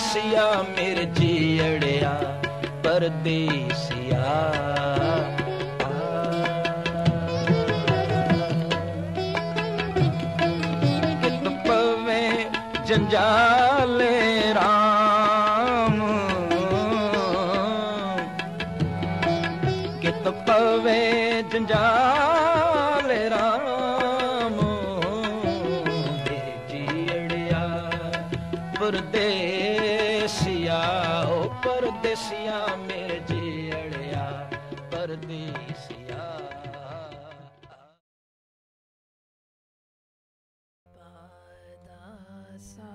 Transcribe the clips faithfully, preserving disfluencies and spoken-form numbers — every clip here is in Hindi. परदेसिया मेरे जीअड़िया परदेसिया। कित पवे जंजाले राम, कित पवे जंजाले राम। परदेसिया ओ परदेसिया मेरे जीअड़िया परदेसिया। सा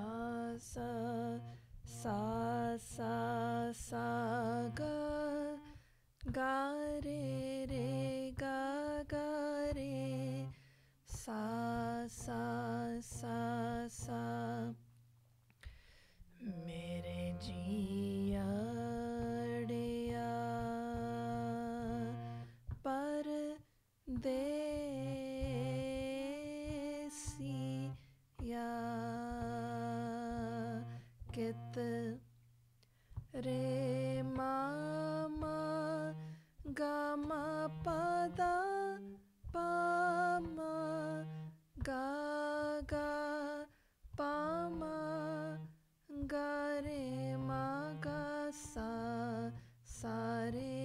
सा सा सा सा गा गा रे रे गा गा रे सा सा सा सा। मेरे जियाड़िया परदेसिया, कित रे मामा गामा पादा पामा गा गा पामा गा रे मा गा सा सारे।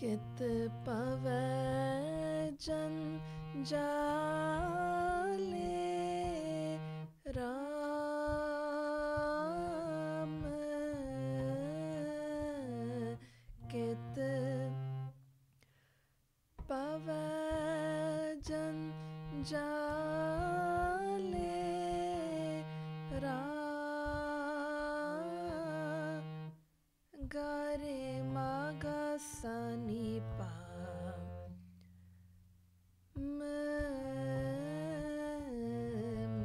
कित पवै जन जाले राम, कित पवै जन जाले गा रे मा गा सा नी पा म।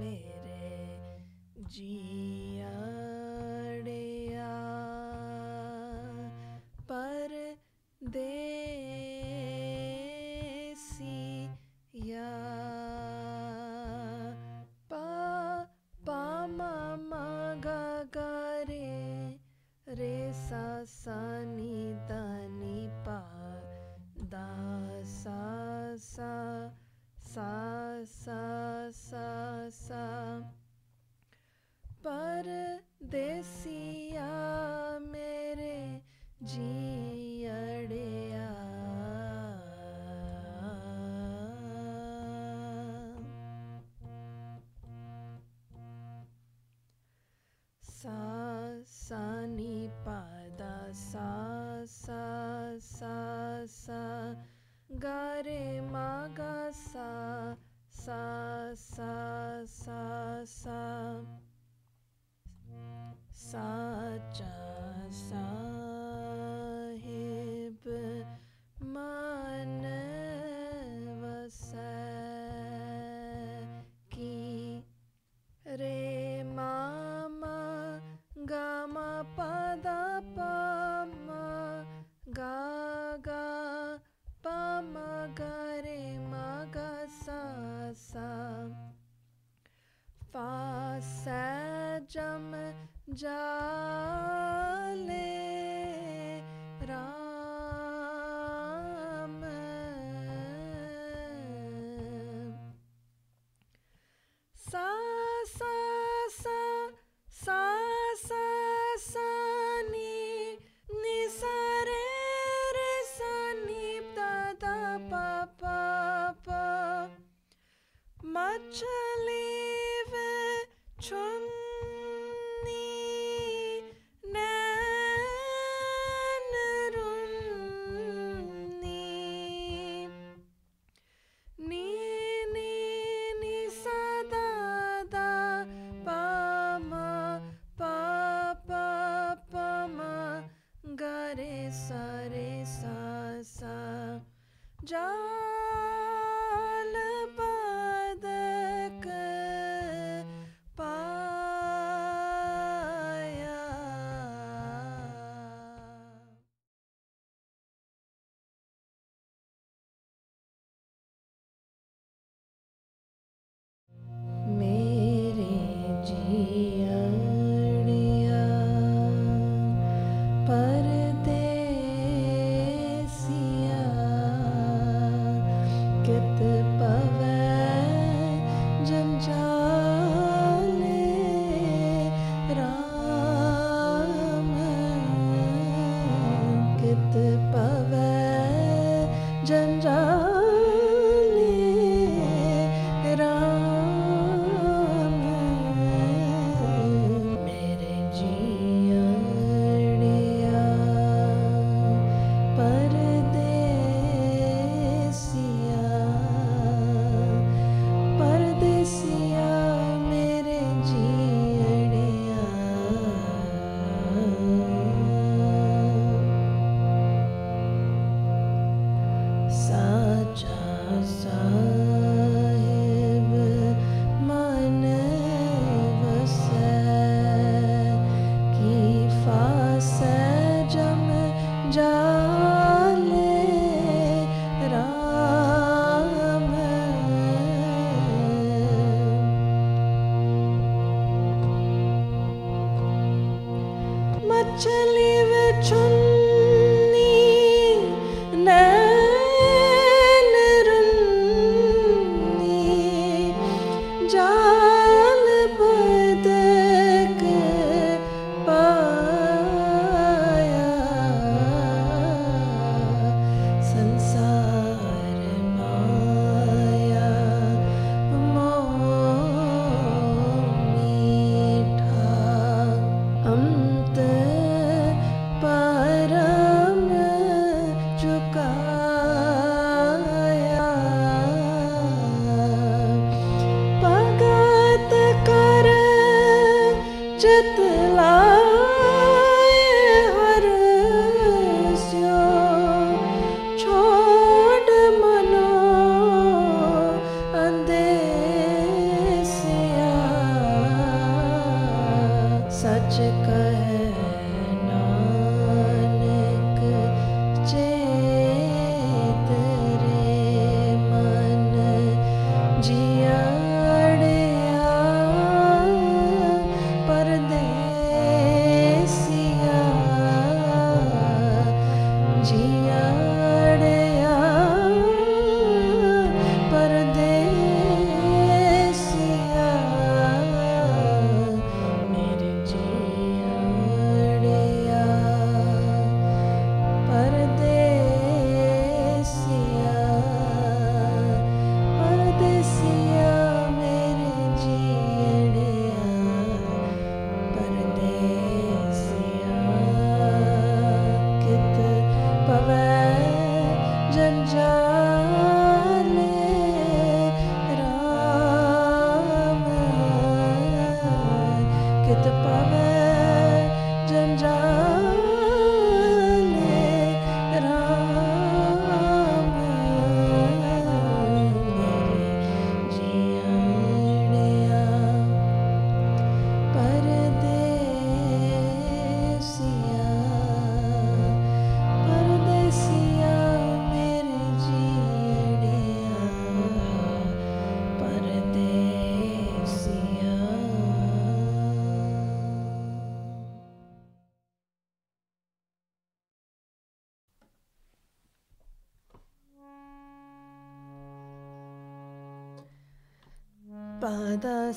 मेरे जियाड़िया परदेसिया पा पा मा मा गा गा रे रे सा सा नी दा नी पा दा सा सा सा सा सा सा। परदेसिया मेरे जियाड़िया। सा सा नी पादा सा सा सा सा गा रे मा गा सा सा सा सा सा। सा चा साहिब मान वसै की रे मामा गा मा पादा पामा गा गा पामा गा रे मा गा सा सा। फा सै जम जाले राम, सा सा सा सा सा सा नी नी सा रे रे सा नी दा दा पा पा पा। मछली वे छुन्नी चली वे चुन्नी नैन रुन्नी जाल बदक पाया संसार माया मीठा अमृत परम चुकाया भगत कर चितलाए हर स्यो छोड़ मनो अंदेसिया सच कहे pada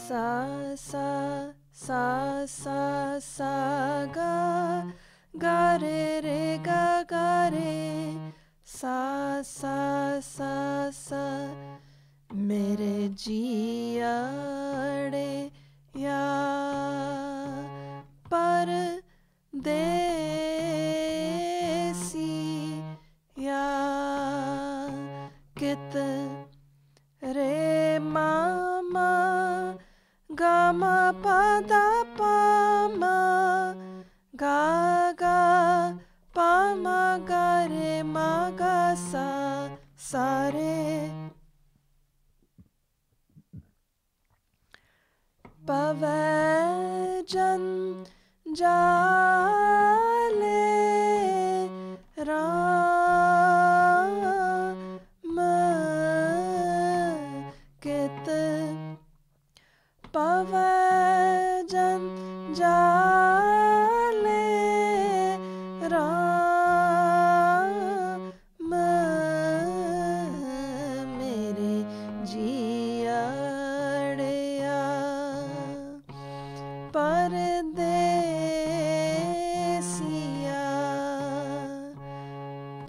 sa sa sa sa sa ga ga re re ga ga re sa sa sa sa mere jiyareya pardeseeyaa kit re ma Gama pada pama gaga pama gare maga sa sare pavajan jale ram ket पवजन जाले राम मेरे जियाड़िया परदेसिया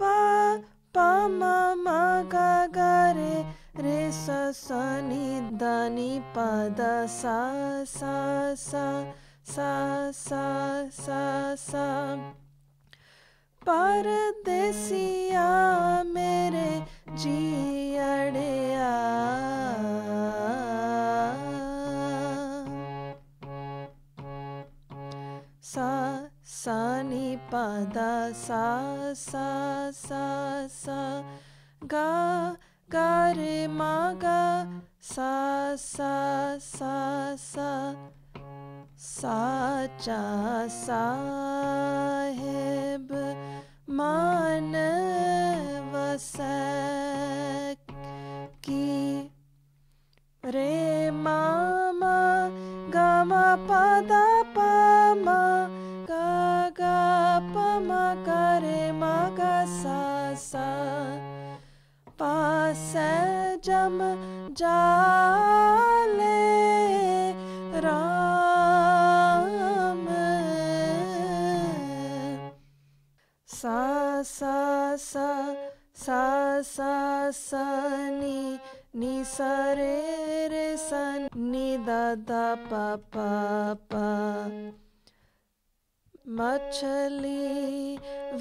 पा पा मा मा गा गा रे Re sa sa ni da ni pa da sa sa sa sa sa sa sa Pardesiya mere jiyareyaa sa sa ni pa da sa sa sa sa ga ga re ma ga sa sa sa sa sa cha sahib manav sak ki re ma ma ga ma pa da pa ma ga ga चम जाले राम सा सा सा सा सा सा नी नी सा रे रे सा नी दा दा पा पा पा मछली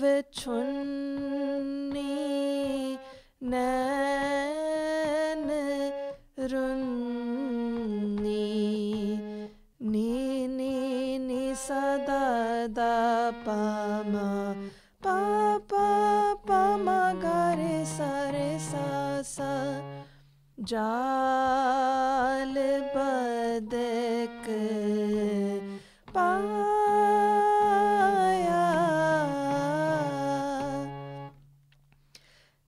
विछुन्नी नैन रुन्नी नी नी नी सदा दा पामा पा पा पामा गारे सारे सा सा जाल बदक पा